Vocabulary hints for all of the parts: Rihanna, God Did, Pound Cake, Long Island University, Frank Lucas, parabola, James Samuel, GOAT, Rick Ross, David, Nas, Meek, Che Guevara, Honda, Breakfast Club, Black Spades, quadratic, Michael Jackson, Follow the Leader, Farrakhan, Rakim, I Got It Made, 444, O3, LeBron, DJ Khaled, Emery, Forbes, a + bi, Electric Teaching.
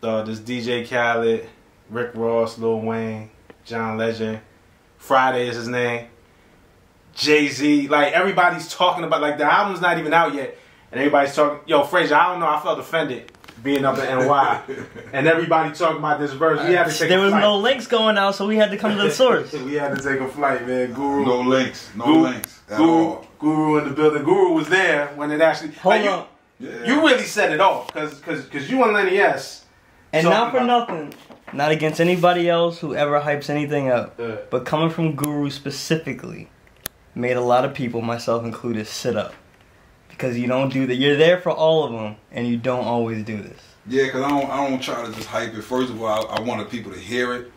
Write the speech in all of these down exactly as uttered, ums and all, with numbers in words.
So this D J Khaled, Rick Ross, Lil Wayne, John Legend, Friday is his name, Jay-Z, like everybody's talking about, like the album's not even out yet, and everybody's talking, yo, Frazier, I don't know, I felt offended being up in N Y, and everybody talking about this verse. We had to take there a was flight. No links going out, so we had to come to the source. We had to take a flight, man. Guru, no links, no Guru, links at Guru, all. Guru in the building. Guru was there when it actually. Hold like, on. You, yeah. you really set it off, cause, cause, cause you and Lenny S. And not for about, nothing, not against anybody else who ever hypes anything up, uh, but coming from Guru specifically, made a lot of people, myself included, sit up. Because you don't do that. You're there for all of them, and you don't always do this. Yeah, because I don't, I don't try to just hype it. First of all, I, I wanted people to hear it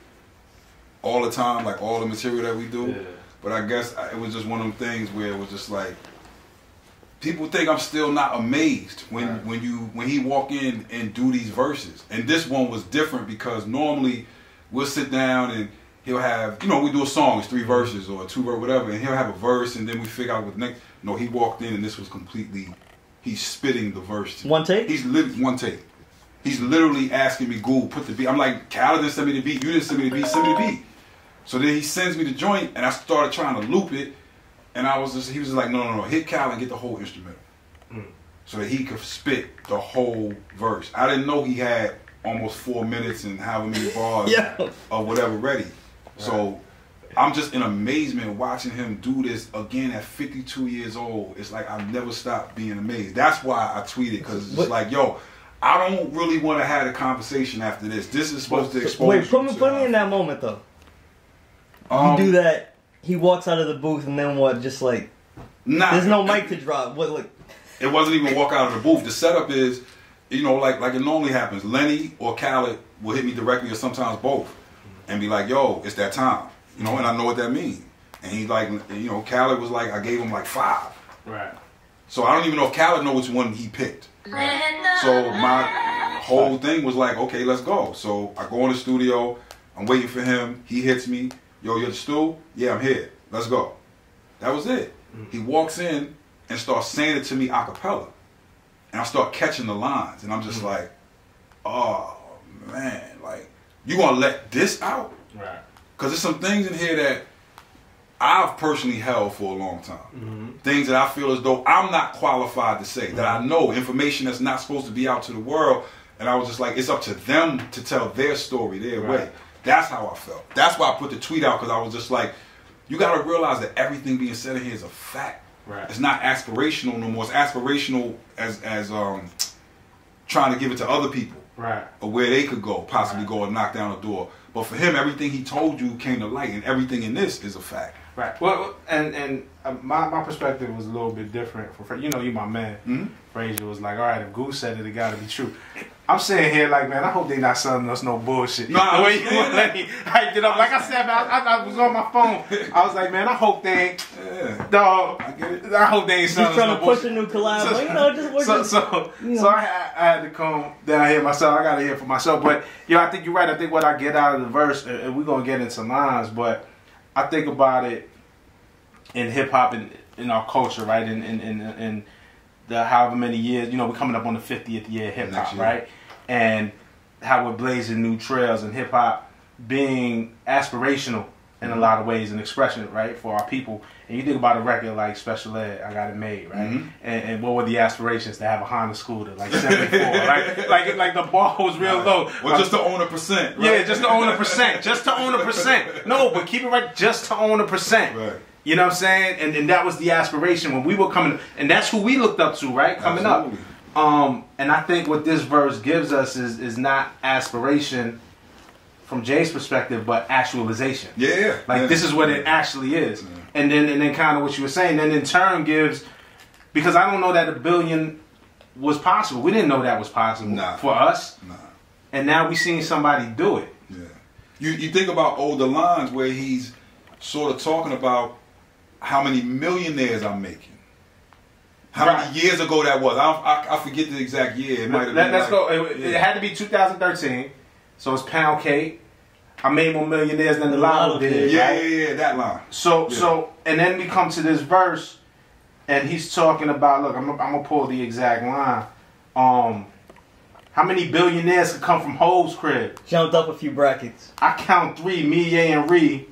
all the time, like all the material that we do. Yeah. But I guess I, it was just one of them things where it was just like, people think I'm still not amazed when, right. when, you, when he walk in and do these verses. And this one was different because normally we'll sit down and he'll have, you know, we do a song, it's three verses or two verses, whatever, and he'll have a verse and then we figure out what next. No, he walked in and this was completely, he's spitting the verse. One take? He's literally, one take. He's literally asking me, Ghoul, put the beat. I'm like, Khaled didn't send me the beat, you didn't send me the beat, send me the beat. So then he sends me the joint and I started trying to loop it and I was just, he was just like, no, no, no, hit Khaled and get the whole instrumental. Mm. So that he could spit the whole verse. I didn't know he had almost four minutes and however many bars yeah. or whatever ready. So, I'm just in amazement watching him do this again at fifty-two years old. It's like I've never stopped being amazed. That's why I tweeted, because it's just like, yo, I don't really want to have a conversation after this. This is supposed to expose Wait, put me, put me in that moment, though. Um, you do that, he walks out of the booth, and then what, just like, nah, there's no mic to drop. What, like? It wasn't even walk out of the booth. The setup is, you know, like, like it normally happens. Lenny or Khaled will hit me directly or sometimes both. And be like, yo, it's that time. You know, and I know what that means. And he's like, you know, Khaled was like, I gave him like five. Right. So I don't even know if Khaled knows which one he picked. Right. So my whole thing was like, okay, let's go. So I go in the studio, I'm waiting for him, he hits me, yo, you're the stew? Yeah, I'm here, let's go. That was it. Mm-hmm. He walks in and starts saying it to me a cappella. And I start catching the lines, and I'm just mm-hmm. like, oh, man, like, you gonna let this out? Right. Because there's some things in here that I've personally held for a long time. Mm-hmm. Things that I feel as though I'm not qualified to say, mm-hmm. that I know, information that's not supposed to be out to the world. And I was just like, it's up to them to tell their story their right. way. That's how I felt. That's why I put the tweet out, because I was just like, you gotta realize that everything being said in here is a fact. Right. It's not aspirational no more. It's aspirational as, as um, trying to give it to other people. Right. Or where they could go, possibly right. go and knock down a door. But for him, everything he told you came to light, and everything in this is a fact. Right. Well, and and uh, my my perspective was a little bit different. For you know, you my man. Mm-hmm. Frazier was like, all right, if Goose said it, it got to be true. I'm sitting here like, man, I hope they not selling us no bullshit. No, the way you and Lenny hyped it up. Like I said, I, I, I was on my phone. I was like, man, I hope they ain't. Yeah. Dog, I get it. I hope they ain't selling us no bullshit. He's trying to push a new collab. So, well, you know, just working. So, so, you know. so I, I had to come down here myself. I got to hear for myself. But, you know, I think you're right. I think what I get out of the verse, and we're going to get into lines, but I think about it in hip-hop and in our culture, right? In, in, in, in the however many years, you know, we're coming up on the fiftieth year of hip-hop, right? And how we're blazing new trails and hip-hop being aspirational in a lot of ways and expression, right, for our people. And you think about a record like Special Ed, I Got It Made, right? Mm-hmm. and, and what were the aspirations? To have a Honda scooter, like seventy-four, right? Like, like the bar was real right. low. Well, like, just to own a percent, right? Yeah, just to own a percent. Just to own a percent. No, but keep it right, just to own a percent. Right. You know what I'm saying? And, and that was the aspiration when we were coming. And that's who we looked up to, right? Coming Absolutely. up. Um, and I think what this verse gives us is, is not aspiration from Jay's perspective, but actualization. Yeah. Like, yeah. this is what it actually is. Yeah. And then and then kind of what you were saying. Then in turn gives, because I don't know that a billion was possible. We didn't know that was possible nah. for us. Nah. And now we seen somebody do it. Yeah. You, you think about older lines where he's sort of talking about how many millionaires I'm making. How right. many years ago that was? I, I, I forget the exact year. It might have Let, been let's like, go. It, yeah. it had to be two thousand thirteen. So it's Pound Cake. I made more millionaires than the Lotto did. Yeah, right? yeah, yeah, that line. So, yeah. so, and then we come to this verse, and he's talking about. Look, I'm, I'm gonna pull the exact line. Um, How many billionaires could come from Hove's crib? Jumped up a few brackets. I count three, me, Ye, and Ree.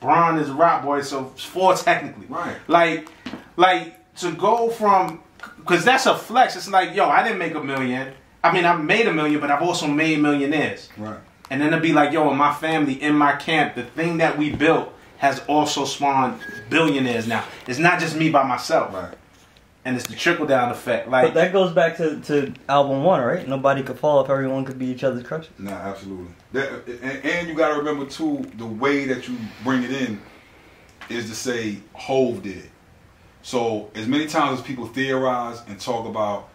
Bron is a rock boy, so it's four technically. Right. Like, like to go from, because that's a flex. It's like, yo, I didn't make a million. I mean, I made a million, but I've also made millionaires. Right. And then it'll be like, yo, in my family, in my camp, the thing that we built has also spawned billionaires now. It's not just me by myself. Right. And it's the trickle-down effect. Like, but that goes back to, to album one, right? Nobody could fall if everyone could be each other's crushes. Nah, absolutely. That, and, and you got to remember, too, the way that you bring it in is to say Hove did. So as many times as people theorize and talk about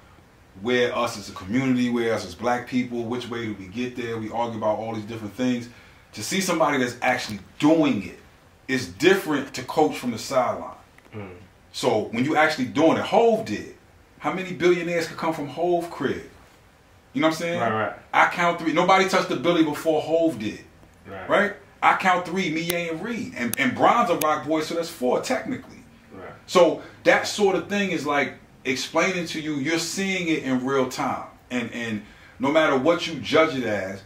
where us as a community, where us as black people, which way do we get there, we argue about all these different things, to see somebody that's actually doing it is different to coach from the sideline. Mm. So when you actually doing it, Hove did. How many billionaires could come from Hove crib? You know what I'm saying? Right, right. I count three. Nobody touched the Billy before Hove did. Right. Right? I count three, me, Ye, and Ree. And, and Bron's a rock boy, so that's four technically. Right. So that sort of thing is like explaining to you, you're seeing it in real time. And, and no matter what you judge it as,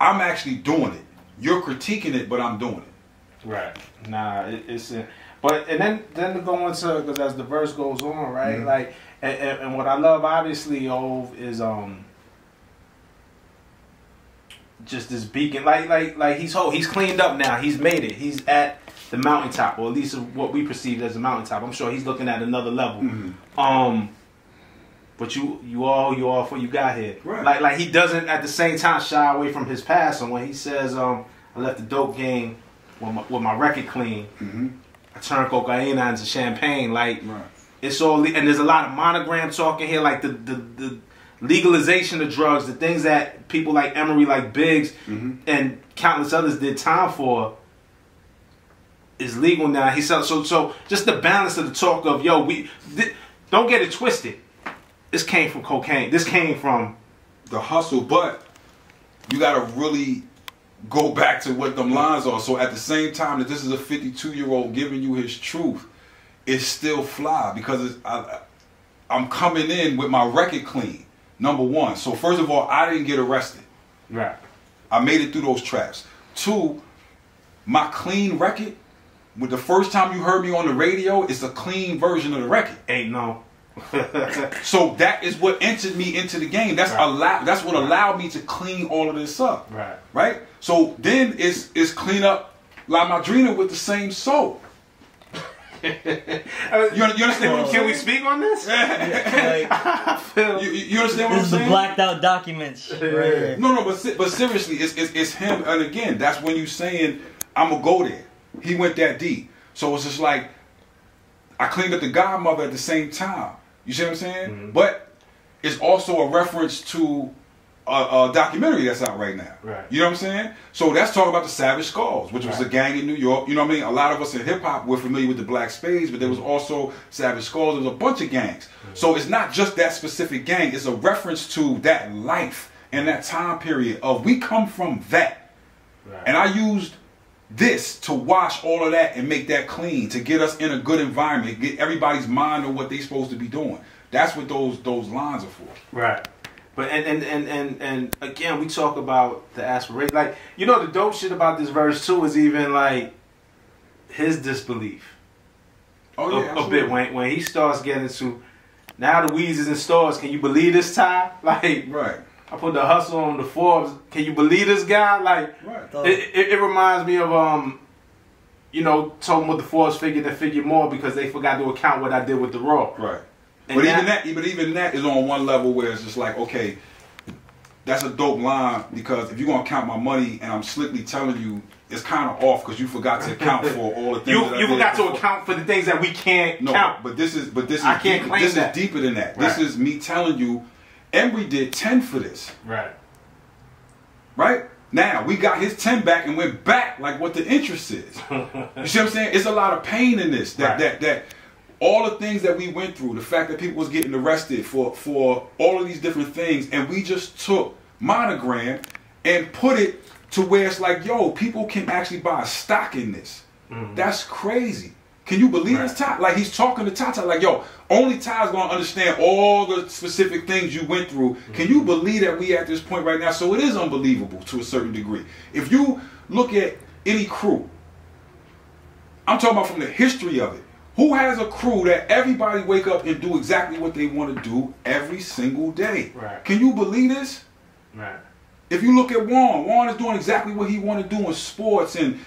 I'm actually doing it. You're critiquing it, but I'm doing it. Right. Nah, it, it's... A But and then then to go into, because as the verse goes on, right? Mm-hmm. Like and, and, and what I love obviously Hove is um just this beacon. Like like like he's whole. He's cleaned up now. He's made it. He's at the mountaintop, or at least what we perceive as the mountaintop. I'm sure he's looking at another level. Mm-hmm. Um, but you you all you all for you got here. Right. Like like he doesn't at the same time shy away from his past. And when he says um I left the dope game with my, with my record clean. Mm-hmm. I turn cocaine into champagne, like right. It's all. And there's a lot of Monogram talk in here, like the, the the legalization of drugs, the things that people like Emery, like Biggs, mm-hmm. and countless others did time for. Is legal now. He so so just the balance of the talk of yo, we don't get it twisted. This came from cocaine. This came from the hustle, but you gotta really go back to what them lines are. So at the same time that this is a fifty-two-year-old giving you his truth, it's still fly because it's, I, I'm coming in with my record clean, number one. So first of all, I didn't get arrested. Right. I made it through those traps. Two, my clean record, with the first time you heard me on the radio, it's a clean version of the record. Ain't no. So that is what entered me into the game. That's right. allow, That's what allowed me to clean all of this up. Right. Right. So then it's it's clean up La Madrina with the same soul. you, you understand? Well, what I'm can we speak on this? Yeah, like, you, you understand what I'm saying? This is the blacked out documents. Right. No, no, but but seriously, it's, it's it's him. And again, that's when you saying I'm gonna go there. He went that deep. So it's just like I cleaned up the godmother at the same time. You see what I'm saying? Mm-hmm. But it's also a reference to a, a documentary that's out right now. Right. You know what I'm saying? So that's talking about the Savage Skulls, which right. was a gang in New York. You know what I mean? A lot of us in hip-hop were familiar with the Black Spades, but there was also Savage Skulls. There was a bunch of gangs. Mm-hmm. So it's not just that specific gang. It's a reference to that life and that time period of we come from that. Right. And I used this to wash all of that and make that clean, to get us in a good environment, get everybody's mind on what they're supposed to be doing. That's what those those lines are for. Right. But and and and and, and again, we talk about the aspiration. Like, you know, the dope shit about this verse too is even like his disbelief. Oh yeah, a, a bit when when he starts getting to now the weeds is in stores. Can you believe this time? Like right. I put the hustle on the Forbes. Can you believe this guy? Like, right. it, it, it reminds me of, um, you know, talking with the Forbes figure that figure more because they forgot to account what I did with the raw. Right. And but that, even that, but even that is on one level where it's just like, okay, that's a dope line because if you're gonna count my money and I'm slickly telling you, it's kind of off because you forgot to account for all the things. you that you I forgot did to before. account for the things that we can't no, count. But this is, but this is, I can't deep, claim this that. is deeper than that. Right. This is me telling you. Emery did ten for this. Right. Right? Now, we got his ten back and went back like what the interest is. You see what I'm saying? It's a lot of pain in this. That, right. that, that, all the things that we went through, the fact that people was getting arrested for, for all of these different things, and we just took Monogram and put it to where it's like, yo, people can actually buy stock in this. Mm-hmm. That's crazy. Can you believe right. it's Tata? Like, he's talking to Tata. Like, yo, only Ty's going to understand all the specific things you went through. Mm-hmm. Can you believe that we at this point right now? So it is unbelievable to a certain degree. If you look at any crew, I'm talking about from the history of it. Who has a crew that everybody wake up and do exactly what they want to do every single day? Right. Can you believe this? Right. If you look at Juan, Juan is doing exactly what he want to do in sports and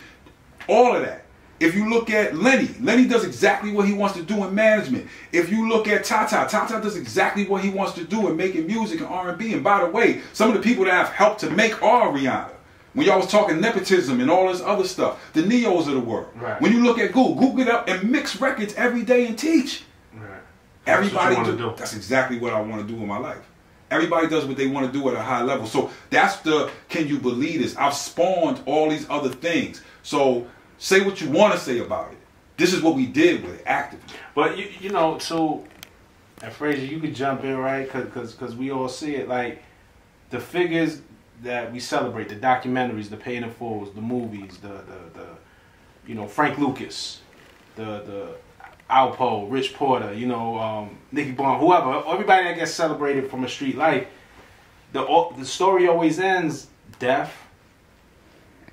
all of that. If you look at Lenny, Lenny does exactly what he wants to do in management. If you look at Tata, Tata does exactly what he wants to do in making music and R and B. And by the way, some of the people that I've helped to make are Rihanna. When y'all was talking nepotism and all this other stuff, the Neos of the world. Right. When you look at Goo, Goo get up and mix records every day and teach. Right. Everybody that's, do, do. that's exactly what I want to do in my life. Everybody does what they want to do at a high level. So that's the, can you believe this? I've spawned all these other things. So say what you want to say about it. This is what we did with it actively. But, you, you know, so, and Frazier, you could jump in, right? Because because we all see it. Like, the figures that we celebrate, the documentaries, the Paid in Fulls, the movies, the, the, the you know, Frank Lucas, the, the Alpo, Rich Porter, you know, um, Nicky Bond, whoever, everybody that gets celebrated from a street life, the, the story always ends death,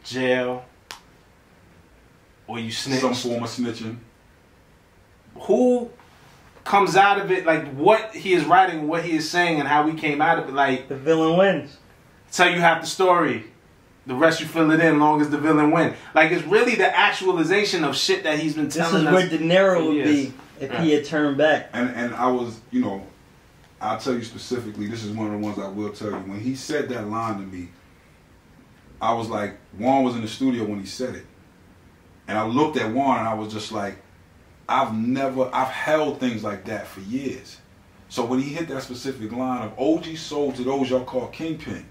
jail, or you snitch. Some form of snitching. Who comes out of it, like what he is writing, what he is saying, and how he came out of it, like... The villain wins. Tell you half the story. The rest you fill it in, long as the villain wins. Like, it's really the actualization of shit that he's been telling us. This is us where De Niro would be if yeah. he had turned back. And, and I was, you know, I'll tell you specifically, this is one of the ones I will tell you. When he said that line to me, I was like, Juan was in the studio when he said it. And I looked at Juan and I was just like, I've never, I've held things like that for years. So when he hit that specific line of O G sold to those y'all call Kingpin,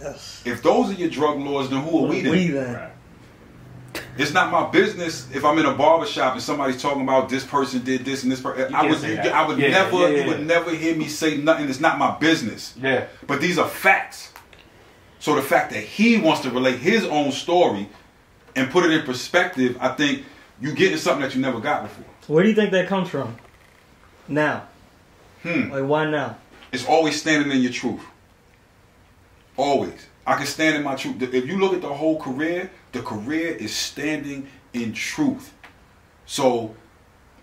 yes. if those are your drug lords, then who are we then? We then. Right. It's not my business if I'm in a barbershop and somebody's talking about this person did this and this person. I would, I would yeah, never, yeah, yeah, yeah. you would never hear me say nothing. It's not my business. Yeah. But these are facts. So the fact that he wants to relate his own story and put it in perspective, I think you're getting something that you never got before. Where do you think that comes from? Now. Hmm. Like, why now? It's always standing in your truth. Always. I can stand in my truth. If you look at the whole career, the career is standing in truth. So,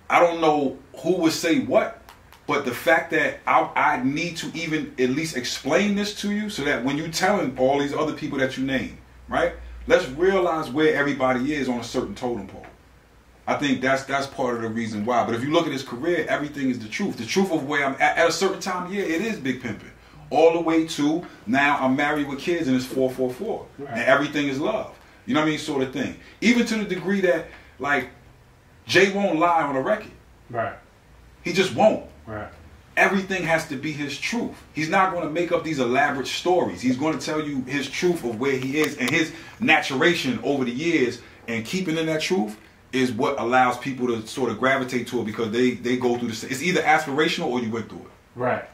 I don't know who would say what, but the fact that I, I need to even at least explain this to you so that when you're telling all these other people that you name, right? Let's realize where everybody is on a certain totem pole. I think that's that's part of the reason why. But if you look at his career, everything is the truth. The truth of where I'm at, at a certain time, yeah, it is Big Pimpin'. All the way to now I'm married with kids and it's four four four. Right. And everything is love. You know what I mean? Sort of thing. Even to the degree that, like, Jay won't lie on a record. Right. He just won't. Right. Everything has to be his truth. He's not going to make up these elaborate stories. He's going to tell you his truth of where he is, and his maturation over the years and keeping in that truth is what allows people to sort of gravitate to it, because they, they go through this. It's either aspirational or you went through it. Right.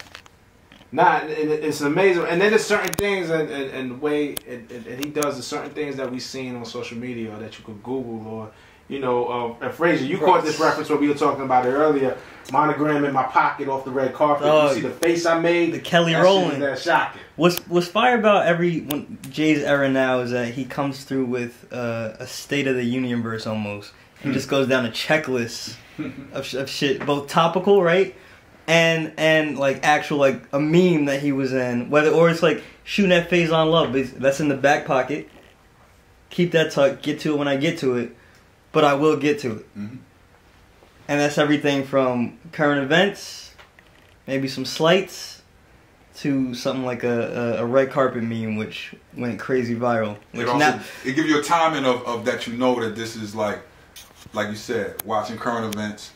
Nah, it's amazing. And then there's certain things and, and, and the way and, and he does the certain things that we've seen on social media or that you could Google or, you know, uh, Frazier, you Price. caught this reference when we were talking about it earlier. Monogram in my pocket off the red carpet. Oh, you see the face I made? The Kelly Rowland. That's shocking. What's, what's fire about every when Jay's era now is that he comes through with uh, a State of the Union verse almost. And hmm. just goes down a checklist of, of shit, both topical, right? And, and like, actual, like, a meme that he was in. whether Or it's like, shooting at Phase on Love. But that's in the back pocket. Keep that tucked. Get to it when I get to it. But I will get to it. Mm-hmm. And that's everything from current events, maybe some slights, to something like a, a, a red carpet meme, which went crazy viral. Which it, also, now, it gives you a timing of, of that you know that this is like, like you said, watching current events,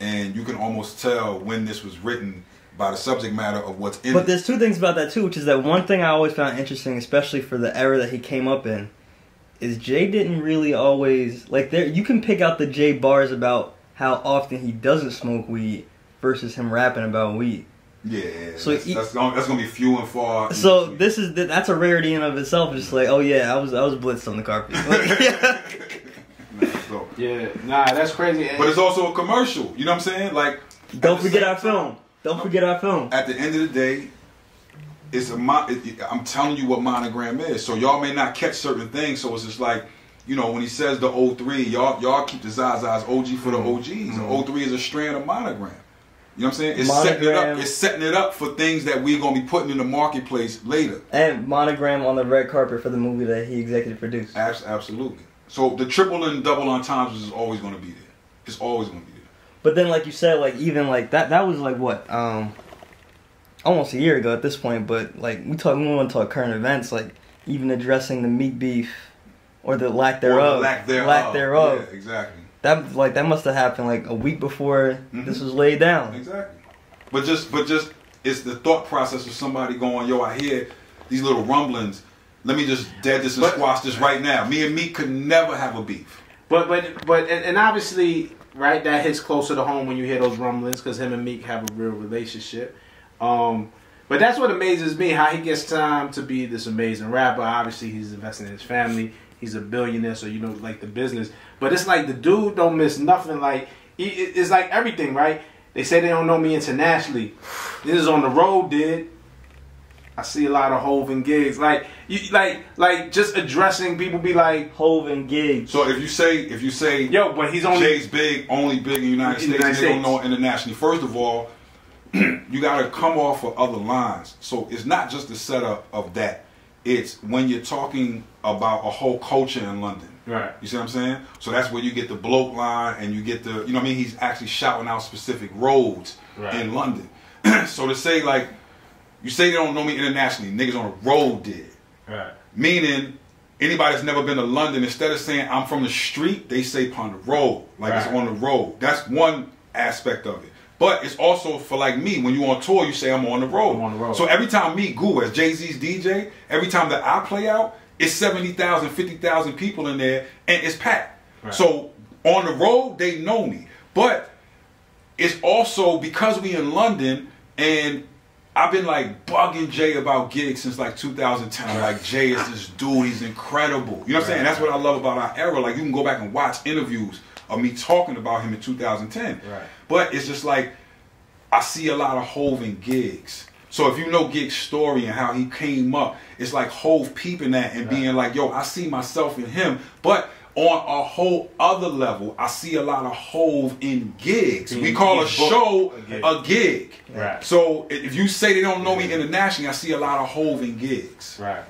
and you can almost tell when this was written by the subject matter of what's in but it. But there's two things about that too, which is that one thing I always found interesting, especially for the era that he came up in, is Jay didn't really always, like, there you can pick out the Jay bars about how often he doesn't smoke weed versus him rapping about weed. Yeah, so that's, he, that's, gonna, that's gonna be few and far. So this is that's a rarity in of itself. Just like, oh yeah, I was I was blitzed on the carpet. Like, yeah. Man, so Yeah, nah, that's crazy. But it's also a commercial. You know what I'm saying? Like, don't forget our film. Don't forget our film. At the end of the day, it's a mon it, I'm telling you what Monogram is. So y'all may not catch certain things. So it's just like, you know, when he says the O three, y'all y'all keep the Zaza's O G for the O Gs. Mm-hmm. And O three is a strand of Monogram. You know what I'm saying? It's Monogram, setting it up. It's setting it up for things that we're gonna be putting in the marketplace later. And Monogram on the red carpet for the movie that he executive produced. Abs absolutely. So the triple and double entendres is always gonna be there. It's always gonna be there. But then, like you said, like even like that that was like what um, almost a year ago at this point. But like we talk, we want to talk current events. Like even addressing the Meek beef or the lack thereof. Or the lack thereof. Lack thereof. Yeah, exactly. That, like, that must have happened like a week before mm-hmm. this was laid down. Exactly. But just, but just, it's the thought process of somebody going, yo, I hear these little rumblings. Let me just dead this and but, squash this right now. Me and me could never have a beef. But, but, but, and, and obviously, right, that hits closer to home when you hear those rumblings because him and Meek have a real relationship. Um, but that's what amazes me, how he gets time to be this amazing rapper. Obviously, he's investing in his family. He's a billionaire, so you know, like the business. But it's like the dude don't miss nothing. Like he, it's like everything, right? They say they don't know me internationally. This is on the road, dude. I see a lot of Hove and gigs. Like you, like, like just addressing people be like Hove and gigs. So if you say, if you say, yo, but he's only Jay's big, only big in the United States. They don't know internationally. First of all, you gotta come off of other lines. So it's not just the setup of that. It's when you're talking about a whole culture in London. Right. You see what I'm saying? So that's where you get the bloke line and you get the, you know what I mean? He's actually shouting out specific roads right. in London. So to say like, you say they don't know me internationally, niggas on the road did. Right. Meaning, anybody that's never been to London, instead of saying I'm from the street, they say on the road. Like right. it's on the road. That's one aspect of it. But it's also for like me, when you're on tour, you say I'm on the road. I'm on the road. So every time me, Guru, as Jay-Z's D J, every time that I play out, it's seventy thousand, fifty thousand people in there, and it's packed. Right. So on the road, they know me. But it's also because we in London, and I've been like bugging Jay about gigs since like two thousand ten. Like Jay is this dude, he's incredible. You know what I'm right. saying? That's what I love about our era. Like you can go back and watch interviews of me talking about him in two thousand ten. Right. But it's just like, I see a lot of Hove and gigs. So if you know Gig's story and how he came up, it's like Hove peeping that and right. being like, yo, I see myself in him. But on a whole other level, I see a lot of Hove in gigs. We call a show a gig. A gig. Right. So if you say they don't know me internationally, I see a lot of Hove in gigs. Right.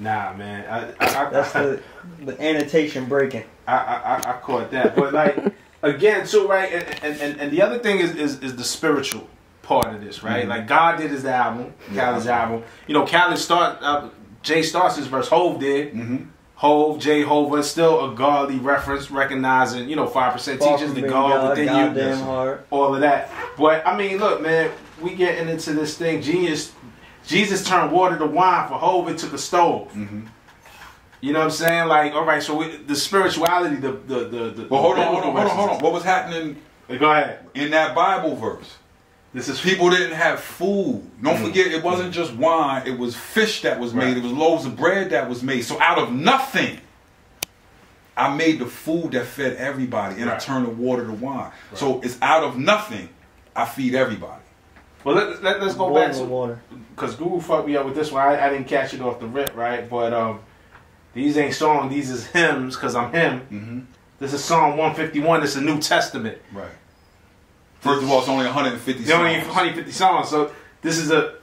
Nah, man. I, I, I, That's the, the annotation breaking. I, I I caught that, but like again, too, right? And and and the other thing is is, is the spiritual part of this, right? Mm-hmm. Like God Did his album, Khaled's yeah. album. You know, Khaled start uh, Jay starts his verse. Hove did. Mm-hmm. Hove, Jay, Hove is still a godly reference, recognizing you know five percent teaches the God within God, you, hard. all of that. But I mean, look, man, we getting into this thing. Genius, Jesus turned water to wine for Hove. It took a stove. Mm-hmm. You know what I'm saying? Like, all right, so we, the spirituality, the the the. the well, hold on, hold on, hold on, hold on. What was happening? Go ahead. In that Bible verse, this is people didn't have food. Don't mm. forget, it wasn't mm. just wine. It was fish that was made. Right. It was loaves of bread that was made. So out of nothing, I made the food that fed everybody, and right. I turned the water to wine. Right. So it's out of nothing, I feed everybody. Well, let, let, let's go water back to water, because Guru fucked me up with this one. I, I didn't catch it off the rip, right? But um. These ain't songs, these is hymns, because I'm him. Mm-hmm. This is Psalm one fifty-one, it's the New Testament. Right. First of all, it's only one hundred fifty songs. It's only one hundred fifty songs, so this is a...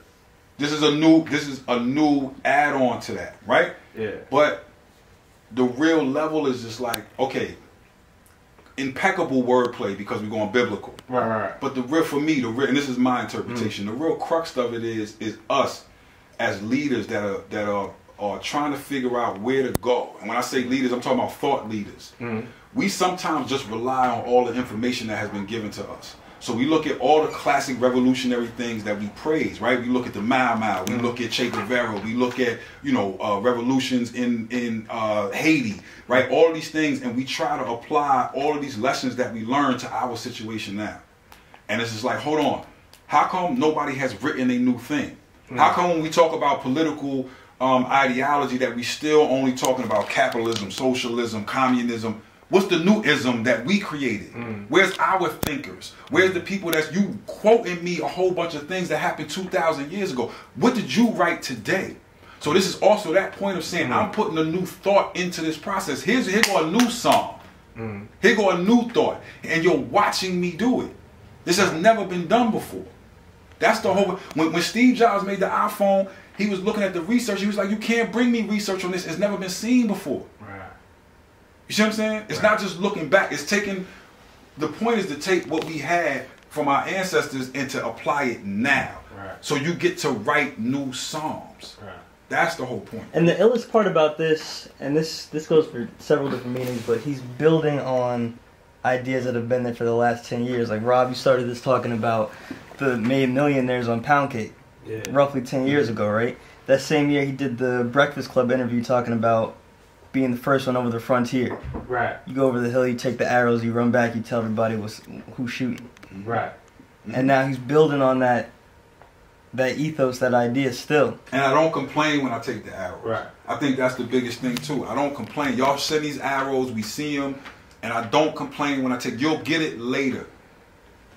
This is a new, this is a new add-on to that, right? Yeah. But the real level is just like, okay, impeccable wordplay because we're going biblical. Right, right, right. But the real, for me, the real, and this is my interpretation, mm. the real crux of it is, is us as leaders that are, that are, Are trying to figure out where to go. And when I say leaders, I'm talking about thought leaders. Mm. We sometimes just rely on all the information that has been given to us. So we look at all the classic revolutionary things that we praise, right? We look at the Mile Mile, we mm. look at Che Guevara, we look at, you know, uh, revolutions in, in uh, Haiti, right? All of these things, and we try to apply all of these lessons that we learned to our situation now. And it's just like, hold on, how come nobody has written a new thing? Mm. How come when we talk about political Um, ideology that we still only talking about capitalism, socialism, communism? What's the new ism that we created? Mm. Where's our thinkers? Where's the people that's you quoting me a whole bunch of things that happened two thousand years ago? What did you write today? So this is also that point of saying, mm. I'm putting a new thought into this process. Here's, here go a new song. Mm. Here go a new thought. And you're watching me do it. This has never been done before. That's the whole... When, when Steve Jobs made the iPhone, he was looking at the research. He was like, you can't bring me research on this. It's never been seen before. Right. You see what I'm saying? It's right. not just looking back. It's taking... The point is to take what we had from our ancestors and to apply it now. Right. So you get to write new psalms. Right. That's the whole point. And the illest part about this, and this, this goes for several different meanings, but he's building on ideas that have been there for the last ten years. Like, Rob, you started this talking about the Made Millionaires on Pound Cake, yeah. roughly ten years yeah. ago, right? That same year he did the Breakfast Club interview talking about being the first one over the frontier. Right. You go over the hill, you take the arrows, you run back, you tell everybody what's, who's shooting. Right. And now he's building on that that ethos, that idea still. And I don't complain when I take the arrows. Right. I think that's the biggest thing, too. I don't complain. Y'all send these arrows, we see them, and I don't complain when I take... You'll get it later.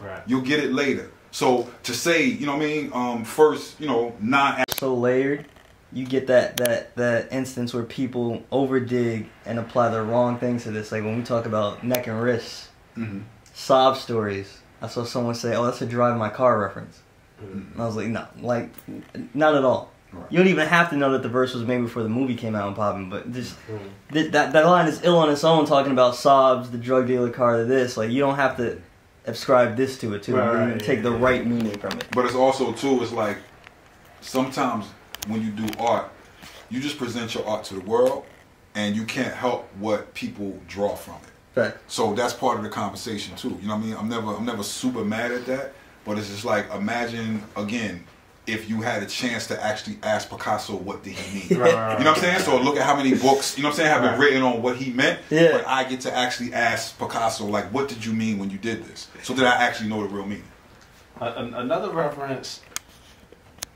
Right. You'll get it later. So to say, you know what I mean, um, first, you know, non so layered, you get that that that instance where people overdig and apply the wrong things to this. Like when we talk about Neck and Wrist, mm-hmm. sob stories. I saw someone say, "Oh, that's a Drive My Car reference," mm-hmm. and I was like, "No, like, not at all." Right. You don't even have to know that the verse was made before the movie came out and popping, but just mm-hmm. th that that line is ill on its own. Talking about sobs, the drug dealer car, this, like, you don't have to ascribe this to it too, right, and right, take yeah, the yeah. right meaning from it. But it's also too, it's like sometimes when you do art, you just present your art to the world, and you can't help what people draw from it. Right. So that's part of the conversation too. You know what I mean? I'm never, I'm never super mad at that. But it's just like, imagine again if you had a chance to actually ask Picasso what did he mean. Right, right, you know what I'm saying? So look at how many books, you know what I'm saying, have been right. written on what he meant. Yeah. But I get to actually ask Picasso, like, what did you mean when you did this? So that I actually know the real meaning. Uh, another reference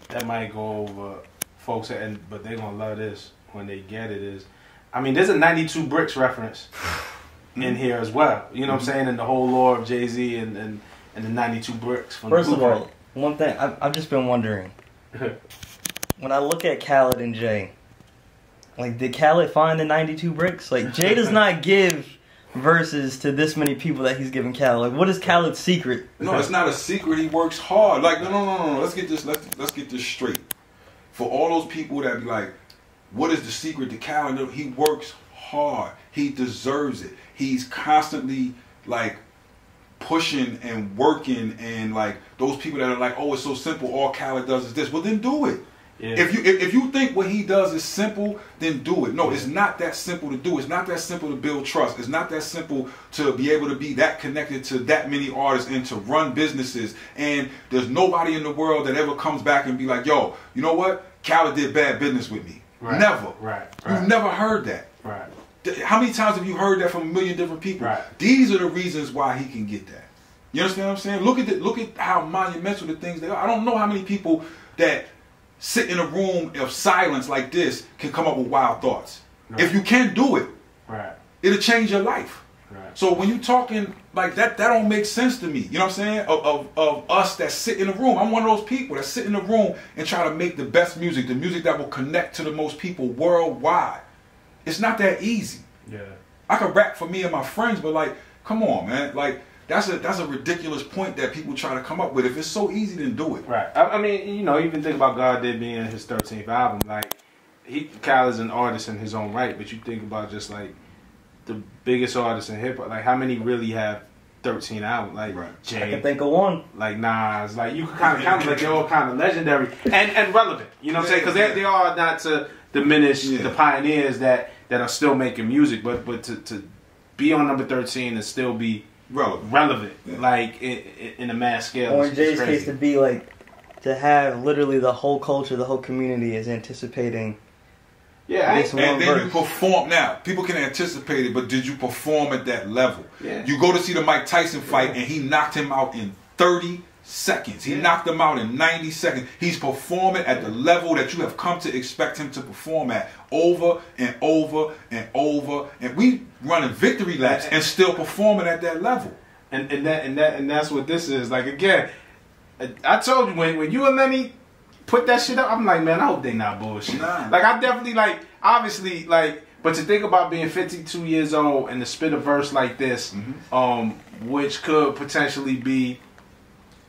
that might go over folks, and but they're going to love this when they get it is, I mean, there's a ninety-two Bricks reference in here as well. You know what I'm saying? And the whole lore of Jay-Z and, and, and the ninety-two Bricks. From First the of all, one thing, I've, I've just been wondering. When I look at Khaled and Jay, like, did Khaled find the ninety-two bricks? Like, Jay does not give verses to this many people that he's giving Khaled. Like, what is Khaled's secret? No, it's not a secret. He works hard. Like, no, no, no, no. Let's get this, let's, let's get this straight. For all those people that be like, what is the secret to Khaled? He works hard. He deserves it. He's constantly, like, pushing and working, and like those people that are like, oh, it's so simple, all Khaled does is this. Well, then do it. Yeah. If you if, if you think what he does is simple, then do it. No, yeah. It's not that simple to do. It's not that simple to build trust. It's not that simple to be able to be that connected to that many artists and to run businesses. And there's nobody in the world that ever comes back and be like, yo, you know what? Khaled did bad business with me. Right. Never. Right. Right. You've never heard that. Right. How many times have you heard that from a million different people? Right. These are the reasons why he can get that. You understand what I'm saying? Look at the, look at how monumental the things they are. I don't know how many people that sit in a room of silence like this can come up with wild thoughts. Right. If you can do it, right. it'll change your life. Right. So when you're talking like that, that don't make sense to me. You know what I'm saying? Of, of, of us that sit in the room. I'm one of those people that sit in the room and try to make the best music, the music that will connect to the most people worldwide. It's not that easy. Yeah. I could rap for me and my friends, but like, come on, man. Like, that's a that's a ridiculous point that people try to come up with. If it's so easy, then do it. Right. I, I mean, you know, even think about God Did being his thirteenth album. Like, he Kyle is an artist in his own right, but you think about just like the biggest artists in hip hop. Like, how many really have thirteen albums? Like right. Jay, I can think of one. Like Nas. Like, you can kind of count like they're all kind of legendary and and relevant. You know what I'm saying? Because they they are not to diminish yeah. the pioneers that. That are still making music, but but to, to be on number thirteen and still be relevant, relevant yeah. like in, in a mass scale. Or in Jay's case, to be like, to have literally the whole culture, the whole community is anticipating. Yeah, this I, one and then verse. You perform now. People can anticipate it, but did you perform at that level? Yeah. You go to see the Mike Tyson fight, yeah. and he knocked him out in thirty seconds. He yeah. knocked him out in ninety seconds. He's performing at the level that you have come to expect him to perform at over and over and over. And we running victory laps and still performing at that level. And and that and that and that's what this is. Like again, I told you when when you and Lenny put that shit up, I'm like, man, I hope they not bullshit. Nah. Like I definitely like obviously like but to think about being fifty-two years old and to spit a verse like this, mm-hmm. um, which could potentially be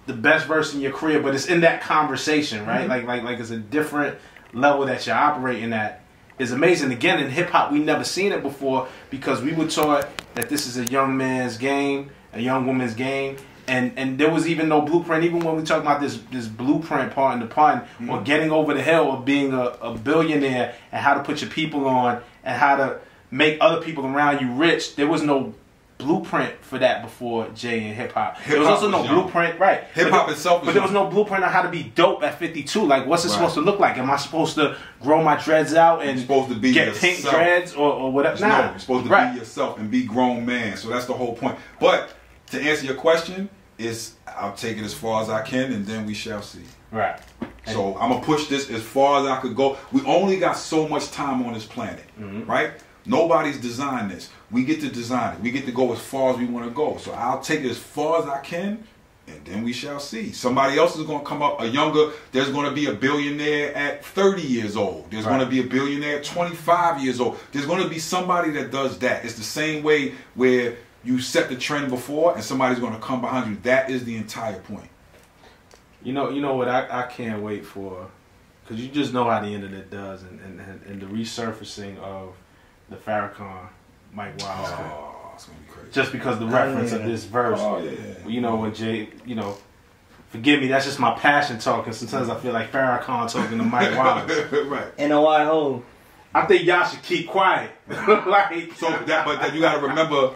the best verse in your career, but it's in that conversation, right? Mm-hmm. Like like like it's a different level that you're operating at. Is amazing. Again, in hip hop, we never seen it before because we were taught that this is a young man's game, a young woman's game, and and there was even no blueprint. Even when we talk about this this blueprint, pardon the pun, mm-hmm. or getting over the hill of being a, a billionaire and how to put your people on and how to make other people around you rich, there was no blueprint for that before Jay and hip hop. There was also no blueprint, right? Hip hop itself, but there was no blueprint on how to be dope at fifty-two. Like, what's it supposed to look like? Am I supposed to grow my dreads out and get pink dreads or, or whatever? No, you're supposed to be yourself and be grown man. So that's the whole point. But to answer your question, is I'll take it as far as I can, and then we shall see. Right. So I'm gonna push this as far as I could go. We only got so much time on this planet, mm-hmm. right? Nobody's designed this. We get to design it. We get to go as far as we want to go. So I'll take it as far as I can, and then we shall see. Somebody else is going to come up, a younger, there's going to be a billionaire at thirty years old. There's right. going to be a billionaire at twenty-five years old. There's going to be somebody that does that. It's the same way where you set the trend before, and somebody's going to come behind you. That is the entire point. You know, you know what I, I can't wait for, because you just know how the internet does, and, and, and the resurfacing of the Farrakhan, Mike Wallace. Oh, it's gonna be crazy. Just because the reference yeah. of this verse, oh, yeah, yeah. you know, when Jay, you know, forgive me, that's just my passion talking. Sometimes I feel like Farrakhan talking to Mike Wallace. Right. In a wide hole. I think y'all should keep quiet. Like so that, but that you got to remember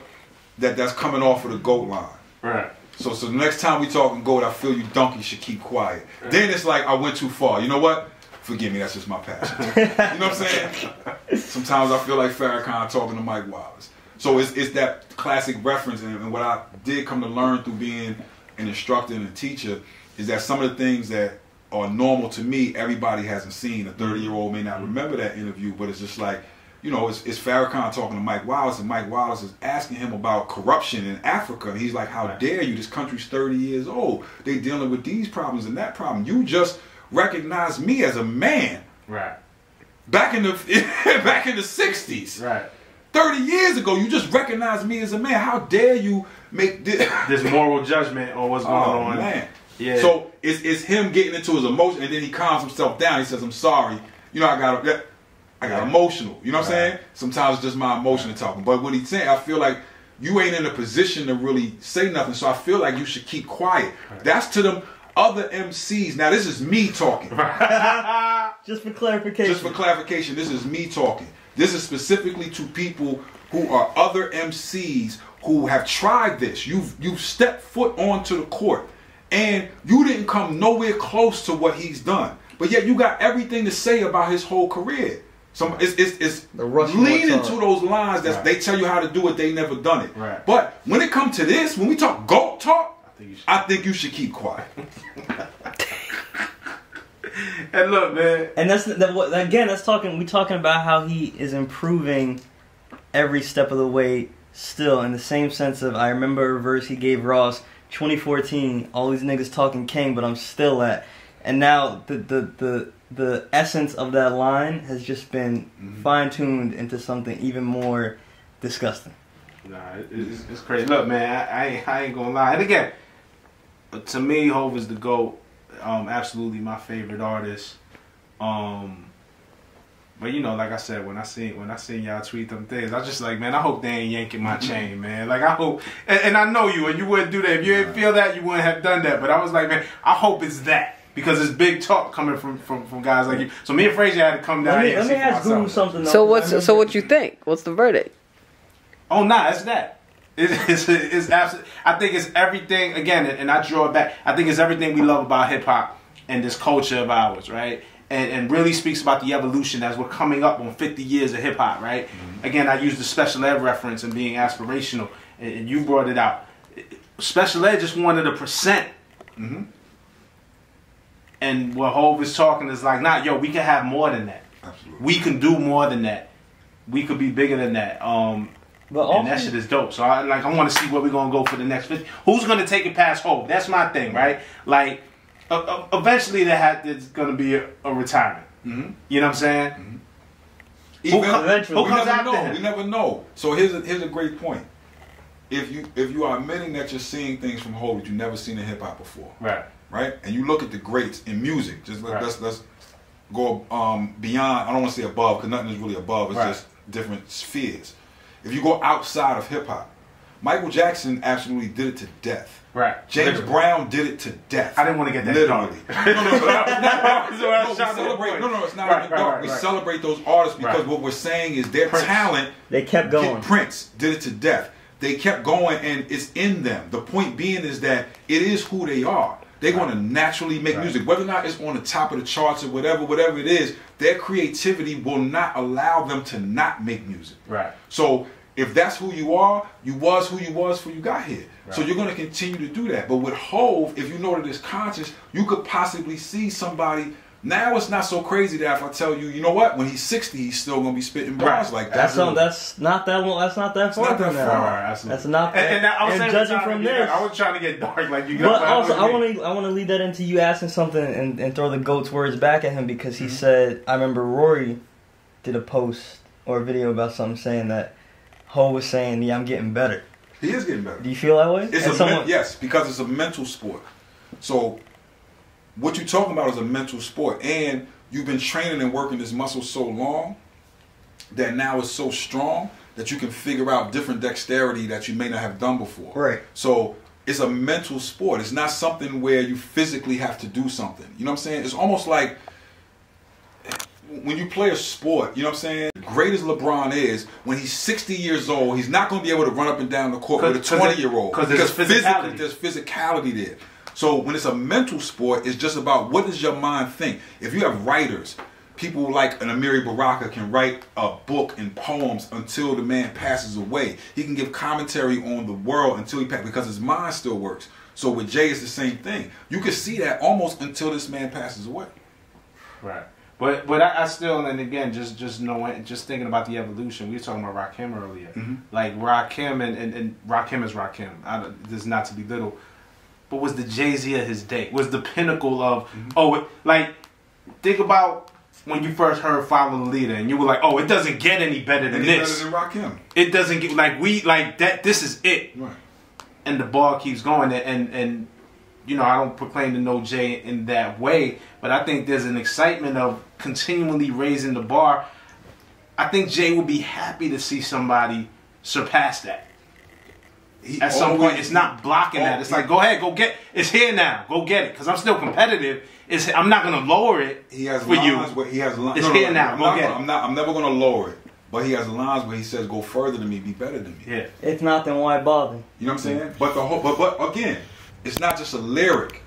that that's coming off of the GOAT line. Right. So, so the next time we talking GOAT, I feel you donkeys should keep quiet. Right. Then it's like I went too far. You know what? Forgive me, that's just my passion. You know what I'm saying? Sometimes I feel like Farrakhan talking to Mike Wallace. So it's, it's that classic reference. And, and what I did come to learn through being an instructor and a teacher is that some of the things that are normal to me, everybody hasn't seen. A thirty-year-old may not remember that interview, but it's just like, you know, it's, it's Farrakhan talking to Mike Wallace, and Mike Wallace is asking him about corruption in Africa. And he's like, how dare you? This country's thirty years old. They're dealing with these problems and that problem. You just recognize me as a man, right? Back in the back in the sixties, right? Thirty years ago, you just recognized me as a man. How dare you make this, this moral judgment on what's going oh, on, man? Yeah. So it's it's him getting into his emotion, and then he calms himself down. He says, "I'm sorry. You know, I got I got right. emotional. You know what right. I'm saying? Sometimes it's just my emotion right. talking. But what he's saying, I feel like." You ain't in a position to really say nothing, so I feel like you should keep quiet. Right. That's to them other M Cs. Now, this is me talking. Just for clarification. Just for clarification, this is me talking. This is specifically to people who are other M Cs who have tried this. You've, you've stepped foot onto the court, and you didn't come nowhere close to what he's done. But yet you got everything to say about his whole career. Some, it's it's, it's leaning to those lines that right. they tell you how to do it, they never done it. Right. But when it comes to this, when we talk GOAT talk, I think you should, I think you should keep quiet. And look, man. And that's that, again, that's talking. We talking about how he is improving every step of the way. Still, in the same sense of, I remember a verse he gave Ross, twenty fourteen. All these niggas talking king, but I'm still at. And now the the the. The essence of that line has just been mm-hmm. fine-tuned into something even more disgusting. Nah, it's, it's crazy. Look, man, I, I, ain't, I ain't gonna lie. And again, to me, Hov is the GOAT. Um, absolutely my favorite artist. Um, but you know, like I said, when I seen when I seen y'all tweet them things, I just like, man, I hope they ain't yanking my chain, man. Like I hope, and, and I know you, and you wouldn't do that if you didn't feel that, you wouldn't have done that. But I was like, man, I hope it's that. Because it's big talk coming from, from, from guys like you. So me and Frazier had to come down let me, here and let me ask Guru something. So what's so what you think? What's the verdict? Oh nah, it's that. It, it's it's absolutely. I think it's everything again, and I draw it back. I think it's everything we love about hip hop and this culture of ours, right? And and really speaks about the evolution as we're coming up on fifty years of hip hop, right? Mm-hmm. Again, I used the special ed reference and being aspirational, and, and you brought it out. Special ed just wanted a percent. Mm-hmm. And what Hov is talking is like, nah, yo, we can have more than that. Absolutely. We can do more than that. We could be bigger than that. Um, but and that shit is dope. So I like, I want to see where we're gonna go for the next fifty. Who's gonna take it past Hov? That's my thing, right? Like, uh, uh, eventually there had there's gonna be a, a retirement. Mm-hmm. You know what I'm saying? Mm-hmm. Even, who, who comes after know. him? We never know. So here's a, here's a great point. If you if you are admitting that you're seeing things from Hov that you've never seen in hip hop before, right? Right, and you look at the greats in music. Just let, right. let's let's go um, beyond. I don't want to say above because nothing is really above. It's right. just different spheres. If you go outside of hip hop, Michael Jackson absolutely did it to death. Right. James Literally. Brown did it to death. I didn't want to get that Literally. Dark. No, no, no, no, we celebrate, no, no, it's not right, right, dark. Right, we right. celebrate those artists because right. what we're saying is their Prince. talent. They kept going. Prince did it to death. They kept going, and it's in them. The point being is that it is who they are. They're right. going to naturally make right. music. Whether or not it's on the top of the charts or whatever, whatever it is, their creativity will not allow them to not make music. Right. So if that's who you are, you was who you was before you got here. Right. So you're going to continue to do that. But with Hov, if you know that it's conscious, you could possibly see somebody. Now it's not so crazy that if I tell you, you know what, when he's sixty, he's still going to be spitting bars right. like that. That's, some, that's not that long. That's not that far. That's not that far. Right, absolutely. That's not that. And, and, I was and judging time, from this. I was trying to get dark like you. But also, I want to I want to lead that into you asking something and, and throw the GOAT's words back at him because he mm-hmm. said, I remember Rory did a post or a video about something saying that Hov was saying, yeah, I'm getting better. He is getting better. Do you feel that way? It's a someone... Yes, because it's a mental sport. So what you're talking about is a mental sport. And you've been training and working this muscle so long that now it's so strong that you can figure out different dexterity that you may not have done before. Right. So it's a mental sport. It's not something where you physically have to do something. You know what I'm saying? It's almost like when you play a sport, you know what I'm saying? Great as LeBron is, when he's sixty years old, he's not going to be able to run up and down the court with a twenty-year-old. Because there's physicality. There's physicality there. So when it's a mental sport, it's just about what does your mind think? If you have writers, people like an Emery Baraka can write a book and poems until the man passes away. He can give commentary on the world until he passes, because his mind still works. So with Jay, it's the same thing. You can see that almost until this man passes away. Right. But but I, I still, and again, just just knowing, just thinking about the evolution. We were talking about Rakim earlier. Mm-hmm. Like Rakim, and, and, and Rakim is Rakim. I, this is not to belittle. But was the Jay-Z of his day? Was the pinnacle of, mm-hmm. oh, it, like, think about when you first heard Follow the Leader and you were like, oh, it doesn't get any better than any this. Better than Rakim. It doesn't get, like, we, like, that. This is it. Right. And the ball keeps going, and, and, and you know, I don't proclaim to know Jay in that way, but I think there's an excitement of continually raising the bar. I think Jay would be happy to see somebody surpass that. He At some always, point, it's not blocking always, that. It's he, like, go ahead, go get. It's here now. Go get it, because I'm still competitive. It's I'm not gonna lower it. He has for lines you. Where he has lines. It's no, no, here no, now. I'm go not, get I'm it. Not. I'm never gonna lower it. But he has lines where he says, "Go further than me, be better than me." Yeah. If not, then why bother? You know what I'm saying? Yeah. But the whole. But but again. It's not just a lyric.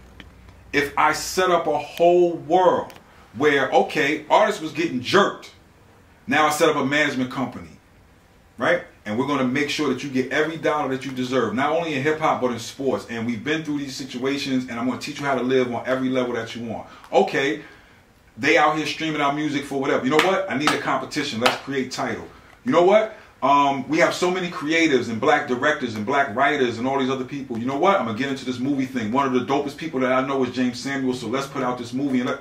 If I set up a whole world where, okay, artists was getting jerked. Now I set up a management company, right? And we're going to make sure that you get every dollar that you deserve, not only in hip-hop but in sports. And we've been through these situations, and I'm going to teach you how to live on every level that you want. Okay, they out here streaming our music for whatever. You know what? I need a competition. Let's create Tidal. You know what? Um, we have so many creatives and black directors and black writers and all these other people. You know what? I'm going to get into this movie thing. One of the dopest people that I know is James Samuel, so let's put out this movie. And let...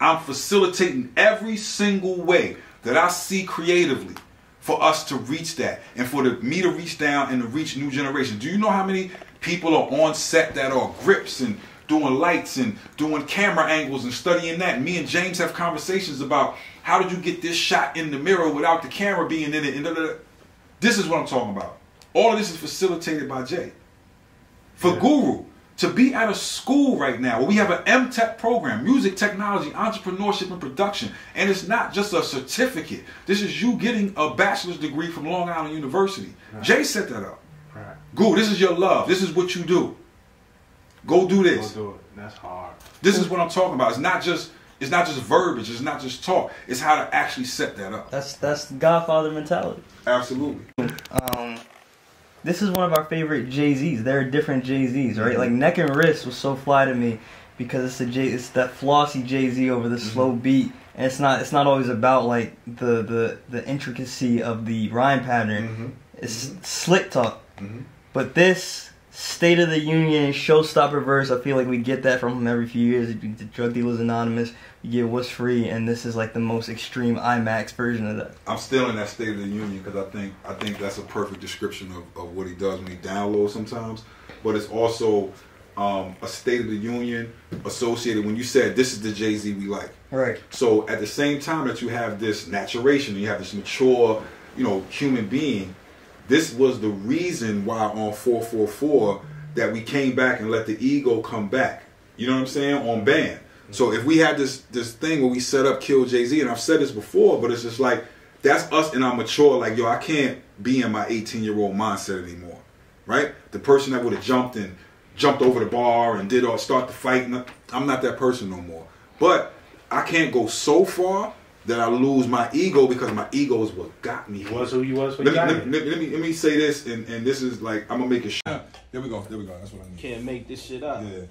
I'm facilitating every single way that I see creatively for us to reach that and for the, me to reach down and to reach new generations. Do you know how many people are on set that are grips and doing lights and doing camera angles and studying that? Me and James have conversations about how did you get this shot in the mirror without the camera being in it and da da da. This is what I'm talking about. All of this is facilitated by Jay. For yeah. Guru to be at a school right now where we have an M Tech program, music technology, entrepreneurship, and production, and it's not just a certificate. This is you getting a bachelor's degree from Long Island University. Right. Jay set that up. Right. Guru, this is your love. This is what you do. Go do this. Go do it. That's hard. This is what I'm talking about. It's not just. It's not just verbiage. It's not just talk. It's how to actually set that up. That's that's Godfather mentality. Absolutely. Um, this is one of our favorite Jay-Z's. There are different Jay-Z's, right? Mm-hmm. Like Neck and Wrist was so fly to me because it's a Jay, it's that flossy Jay-Z over the mm-hmm. slow beat, and it's not it's not always about like the the the intricacy of the rhyme pattern. Mm-hmm. It's mm-hmm. slick talk. Mm-hmm. But this State of the Union showstopper verse, I feel like we get that from him every few years. The Drug Dealers Anonymous, you get What's Free, and this is like the most extreme IMAX version of that. I'm still in that State of the Union because I think I think that's a perfect description of, of what he does when he downloads sometimes. But it's also um, a State of the Union associated when you said this is the Jay-Z we like. Right. So at the same time that you have this maturation, you have this mature, you know, human being. This was the reason why on four four four that we came back and let the ego come back. You know what I'm saying? On Band. So if we had this this thing where we set up Kill Jay-Z, and I've said this before, but it's just like, that's us and our mature, like, yo, I can't be in my eighteen-year-old mindset anymore, right? The person that would have jumped and jumped over the bar and did all, start the fight, I'm not that person no more. But I can't go so far that I lose my ego because my ego is what got me. Was who you was. What let, you got me, me. Let, let me let me say this, and and this is like I'm gonna make it. Sh up. There we go. There we go. That's what I need. Can't make this shit up. Yeah.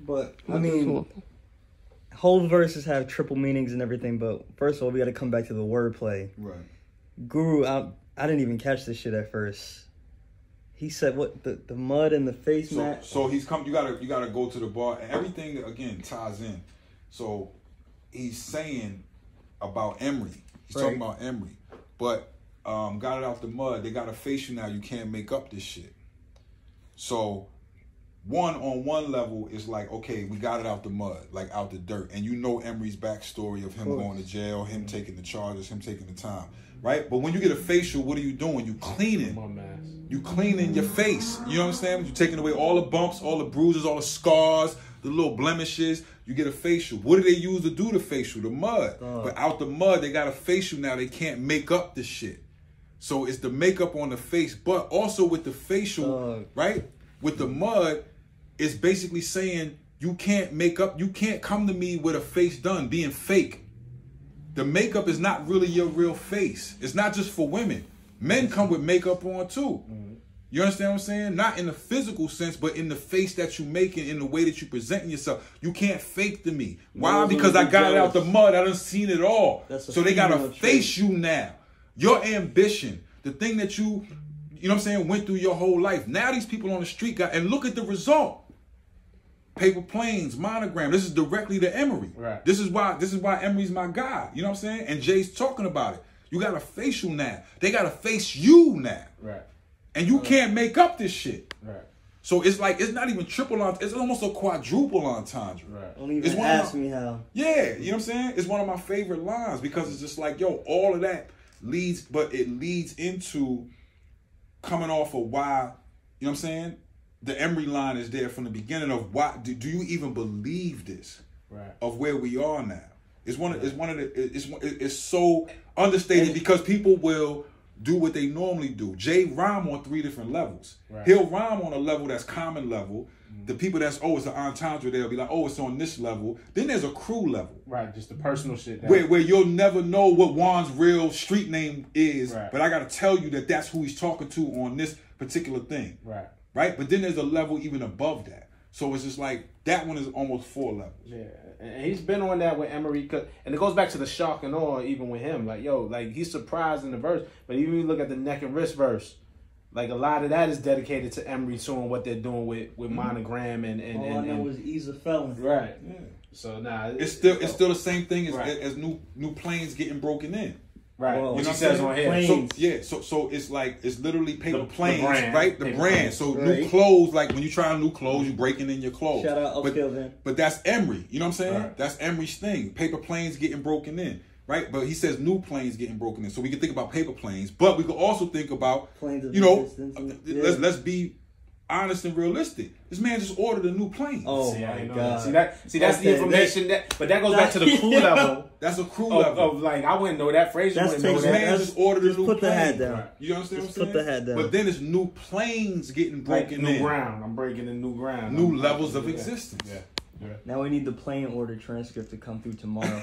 But I mean, whole verses have triple meanings and everything. But first of all, we got to come back to the wordplay. Right. Guru, I I didn't even catch this shit at first. He said what the the mud in the face so, mat. So he's come. You gotta you gotta go to the bar. And everything again ties in. So. He's saying about Emery. He's right. talking about Emery. But um, got it out the mud. They got to face you now. You can't make up this shit. So one on one level is like, okay, we got it out the mud, like out the dirt. And you know Emery's backstory of him of going to jail, him taking the charges, him taking the time. Right? But when you get a facial, what are you doing? You cleaning. My mask. You cleaning your face. You know what I'm saying? You're taking away all the bumps, all the bruises, all the scars, the little blemishes. You get a facial. What do they use to do the facial? The mud. Uh. But out the mud, they got a facial now. They can't make up this shit. So it's the makeup on the face. But also with the facial, uh. right? With the mud, it's basically saying you can't make up. You can't come to me with a face done, being fake. The makeup is not really your real face. It's not just for women. Men come with makeup on too. Mm-hmm. You understand what I'm saying? Not in the physical sense, but in the face that you're making, in the way that you're presenting yourself. You can't fake to me. Why? No, because I got it out the mud. I done seen it all. So they got to face you now. Your ambition, the thing that you, you know what I'm saying, went through your whole life. Now these people on the street got, and look at the result. Paper Planes, Monogram. This is directly to Emery. Right. This is why this is why Emery's my guy. You know what I'm saying? And Jay's talking about it. You got a facial now. They got to face you now. Right. And you can't make up this shit. Right. So it's like, it's not even triple entendre. It's almost a quadruple entendre. Right. Don't even it's one ask of my, me how. Yeah. You know what I'm saying? It's one of my favorite lines because it's just like, yo, all of that leads, but it leads into coming off of why, you know what I'm saying? The Emery line is there from the beginning of why do, do you even believe this? Right. Of where we are now. It's one of, right. it's one of the, it's, it's so understated and, because people will do what they normally do. Jay rhyme on three different levels. Right. He'll rhyme on a level that's common level. Mm-hmm. The people that's, oh, it's an entendre, they'll be like, oh, it's on this level. Then there's a crew level. Right, just the personal shit. That where, where you'll never know what Juan's real street name is, right. but I got to tell you that that's who he's talking to on this particular thing. Right. Right? But then there's a level even above that. So it's just like, that one is almost four levels. Yeah. And he's been on that with Emery. And it goes back to the shock and awe even with him. Like, yo, like he's surprised in the verse. But even if you look at the Neck and Wrist verse, like a lot of that is dedicated to Emery showing what they're doing with, with mm-hmm. Monogram and... and, and, and all I know is he's a felon. Right. Yeah. So, nah. It's, it's, still, it's still the same thing as, right. as new new planes getting broken in. Right. Well, you know what says on here. So, yeah, so so it's like it's literally Paper the, Planes, the brand, right? The brand. So right. new clothes, like when you try new clothes, you breaking in your clothes. Shout out but, then. But that's Emery. You know what I'm saying? Right. That's Emery's thing. Paper Planes getting broken in. Right? But he says new planes getting broken in. So we can think about Paper Planes, but we can also think about planes of you know and, yeah. let's let's be honest and realistic. This man just ordered a new plane. Oh see, my God! That. See that? See that's okay. the information that. But that goes back to the crew level. That's a crew of, level. Of like I wouldn't know that. Frazier wouldn't know that. This man that's, just ordered just a new put plane. Put the hat down. You know what I'm saying? Put the hat down. But then it's new planes getting broken like new in. New ground. I'm breaking in new ground. New I'm levels of existence. Yeah. Yeah. Now we need the plane order transcript to come through tomorrow.